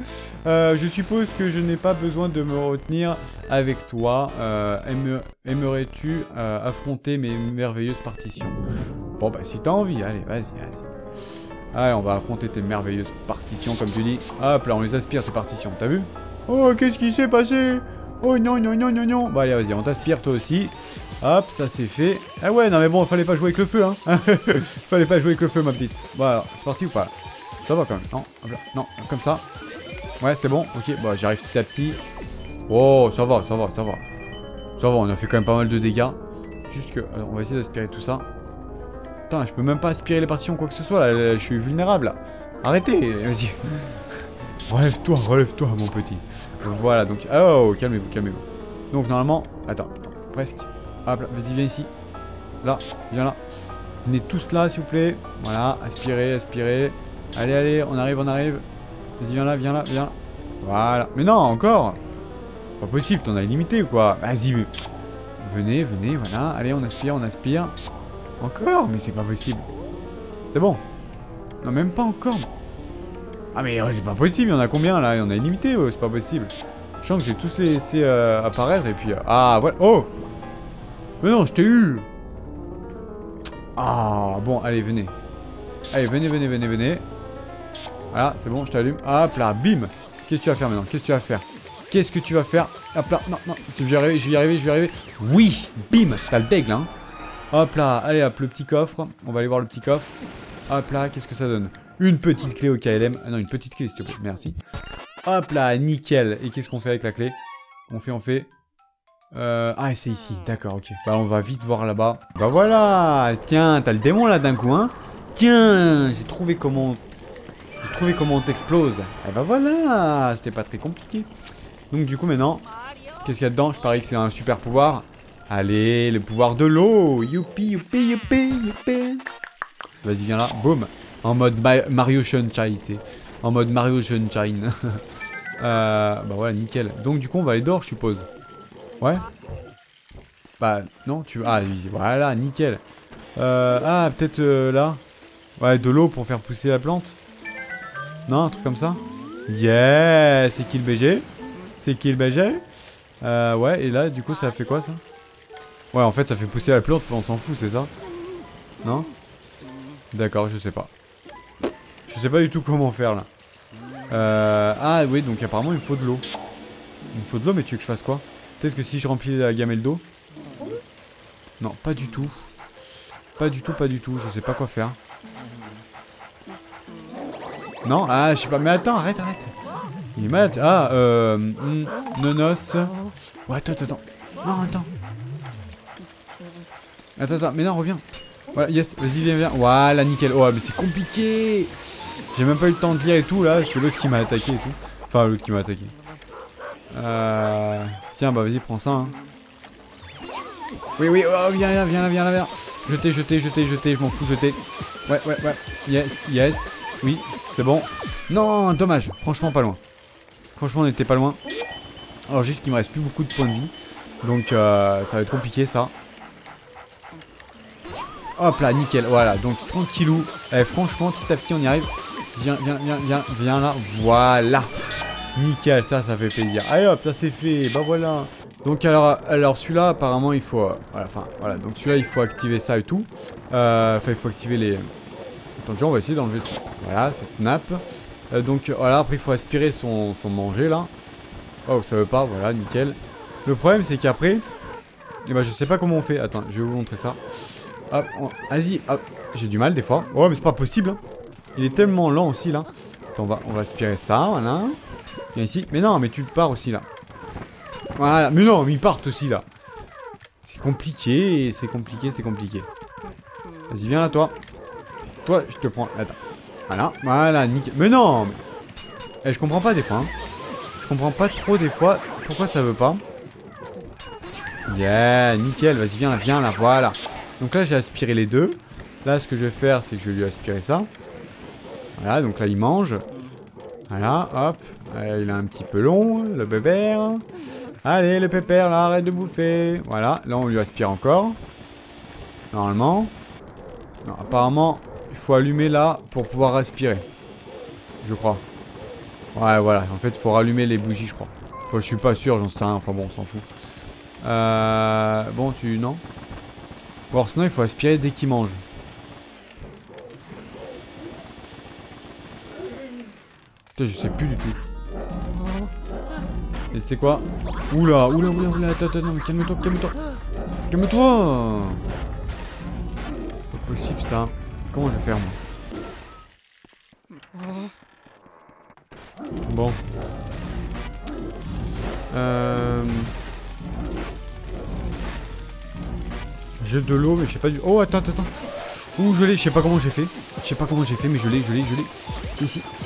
Je suppose que je n'ai pas besoin de me retenir avec toi. Aimerais-tu affronter mes merveilleuses partitions? Bon bah si t'as envie, allez, vas-y, vas-y. Allez, on va affronter tes merveilleuses partitions, comme tu dis. Hop, là, on les aspire, tes partitions, t'as vu? Oh, qu'est-ce qui s'est passé? Oh, non, non, non, non, non. Bah, allez, vas-y, on t'aspire, toi aussi. Hop, ça, c'est fait. Ah ouais, non, mais bon, fallait pas jouer avec le feu, hein. Fallait pas jouer avec le feu, ma petite. Bon, alors, c'est parti ou pas? Ça va, quand même. Non, hop là, non, comme ça. Ouais, c'est bon, ok, bah, j'arrive petit à petit. Oh, ça va, ça va, ça va. Ça va, on a fait quand même pas mal de dégâts. Juste que... Alors, on va essayer d'aspirer tout ça. Putain, je peux même pas aspirer les partitions quoi que ce soit, là, je suis vulnérable là. Arrêtez, vas-y. Relève-toi, relève-toi mon petit. Voilà donc, oh, calmez-vous, calmez-vous. Donc normalement, attends, presque. Hop là, vas-y viens ici. Là, viens là. Venez tous là s'il vous plaît. Voilà, aspirez, aspirez. Allez, allez, on arrive, on arrive. Vas-y viens là, viens là, viens là. Voilà, mais non, encore. Pas possible, t'en as limité quoi. Vas-y, mais... venez, venez, voilà. Allez, on aspire, on aspire. Encore? Mais c'est pas possible. C'est bon. Non, même pas encore. Ah mais c'est pas possible, il y en a combien là? Il y en a illimité, c'est pas possible. Je sens que j'ai tous laissé apparaître et puis... ah voilà. Oh! Mais non, je t'ai eu! Ah bon, allez, venez. Allez, venez, venez, venez, venez. Voilà, c'est bon, je t'allume. Hop là, bim! Qu'est-ce que tu vas faire maintenant? Qu'est-ce que tu vas faire? Qu'est-ce que tu vas faire? Hop là, non, non, je vais y arriver, je vais y arriver, je vais y arriver. Oui! Bim! T'as le deg là, hein. Hop là, allez hop, le petit coffre. On va aller voir le petit coffre. Hop là, qu'est-ce que ça donne? Une petite clé au KLM. Ah non, une petite clé, s'il te plaît, merci. Hop là, nickel. Et qu'est-ce qu'on fait avec la clé? On fait, on fait. Ah, c'est ici, d'accord, ok. Bah, on va vite voir là-bas. Bah voilà. Tiens, t'as le démon là d'un coup, hein? Tiens, j'ai trouvé comment... j'ai trouvé comment on t'explose. Eh bah voilà, c'était pas très compliqué. Donc du coup, maintenant, qu'est-ce qu'il y a dedans? Je parie que c'est un super pouvoir. Allez, le pouvoir de l'eau. Youpi, youpi, youpi, youpi. Vas-y, viens là. Boum. En mode Mario Sunshine. En mode Mario Sunshine. Bah voilà, nickel. Donc du coup, on va aller dehors, je suppose. Ouais. Bah non, tu... ah, voilà, nickel. Ah, peut-être là. Ouais, de l'eau pour faire pousser la plante. Non, un truc comme ça. Yeah. C'est qui le BG? C'est qui le BG? Ouais, et là, du coup, ça fait quoi, ça? Ouais, en fait, ça fait pousser la plante, on s'en fout, c'est ça? Non? D'accord, je sais pas. Je sais pas du tout comment faire, là. Ah, oui, donc apparemment, il me faut de l'eau. Il me faut de l'eau, mais tu veux que je fasse quoi? Peut-être que si je remplis la gamelle d'eau? Non, pas du tout. Pas du tout, pas du tout. Je sais pas quoi faire. Non? Ah, je sais pas. Mais attends, arrête, arrête. Il est mal. Ah, nonos. Ouais, attends, attends. Non, attends. Attends, attends, mais non, reviens. Voilà, yes, vas-y, viens, viens. Voilà, nickel. Oh, mais c'est compliqué. J'ai même pas eu le temps de lire et tout, là, parce que l'autre qui m'a attaqué et tout. Enfin, l'autre qui m'a attaqué. Tiens, bah, vas-y, prends ça, hein. Oui, oui, oh, viens, viens, viens, viens, viens. Jetez, jetez, jetez, jetez, je m'en fous, jetez. Ouais, ouais, ouais. Yes, yes. Oui, c'est bon. Non, dommage. Franchement, pas loin. Franchement, on était pas loin. Alors, juste qu'il me reste plus beaucoup de points de vie. Donc, ça va être compliqué, ça. Hop là, nickel, voilà, donc tranquillou. Eh, franchement, petit à petit, on y arrive. Viens, viens, viens, viens, viens là, voilà. Nickel, ça, ça fait plaisir. Allez hop, ça c'est fait, bah voilà. Donc alors celui-là, apparemment, il faut... voilà, enfin, voilà, donc celui-là, il faut activer ça et tout. Enfin, il faut activer les... attends, déjà, on va essayer d'enlever ça. Voilà, cette nappe. Donc, voilà, après, il faut aspirer son manger, là. Oh, ça veut pas, voilà, nickel. Le problème, c'est qu'après... eh ben, je sais pas comment on fait. Attends, je vais vous montrer ça. Hop, vas-y, hop, j'ai du mal des fois. Oh mais c'est pas possible, hein. Il est tellement lent aussi là. On va aspirer ça, voilà. Viens ici. Mais non, mais tu pars aussi là. Voilà. Mais non, mais ils partent aussi là. C'est compliqué, c'est compliqué, c'est compliqué. Vas-y, viens là, toi. Toi, je te prends. Attends. Voilà, voilà, nickel. Mais non mais... Eh, je comprends pas des fois. Hein. Je comprends pas trop des fois pourquoi ça veut pas. Yeah, nickel. Vas-y, viens là, voilà. Donc là, j'ai aspiré les deux. Là, ce que je vais faire, c'est que je vais lui aspirer ça. Voilà, donc là, il mange. Voilà, hop. Il a un petit peu long, le bébère. Allez, le pépère, là, arrête de bouffer. Voilà, là, on lui aspire encore. Normalement. Non, apparemment, il faut allumer là pour pouvoir aspirer. Je crois. Ouais, voilà. En fait, il faut rallumer les bougies, je crois. Enfin, je suis pas sûr, j'en sais rien. Enfin, bon, on s'en fout. Bon, tu... Non. Ou alors, sinon, il faut aspirer dès qu'il mange. Putain, je sais plus du tout. Et tu sais quoi? Oula, oula, attends, non, mais calme-toi, calme-toi. C'est pas possible, ça. Comment je vais faire, moi? Bon. J'ai de l'eau, mais je sais pas du... Oh, attends. Ouh, je l'ai, je sais pas comment j'ai fait. Mais je l'ai. Viens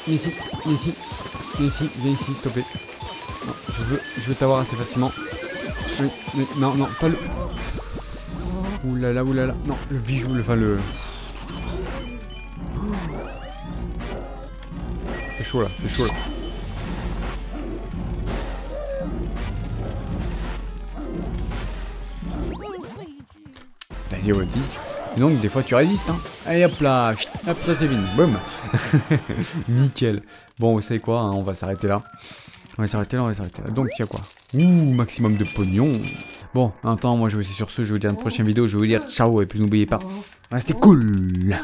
ici, s'il te plaît. Non, je veux t'avoir assez facilement. Mais, non, pas le... Ouh là là. Non, le bijou, enfin le... C'est chaud là, T'as dit Wadi. Et donc des fois tu résistes hein. Allez hop là, hop ça c'est fini, boum. Nickel. Bon vous savez quoi, hein, on va s'arrêter là. Donc il y a quoi? Ouh, maximum de pognon. Bon, un temps, moi je vais essayer sur ce, je vais vous dire une prochaine vidéo, je vais vous dire ciao et puis n'oubliez pas, restez cool.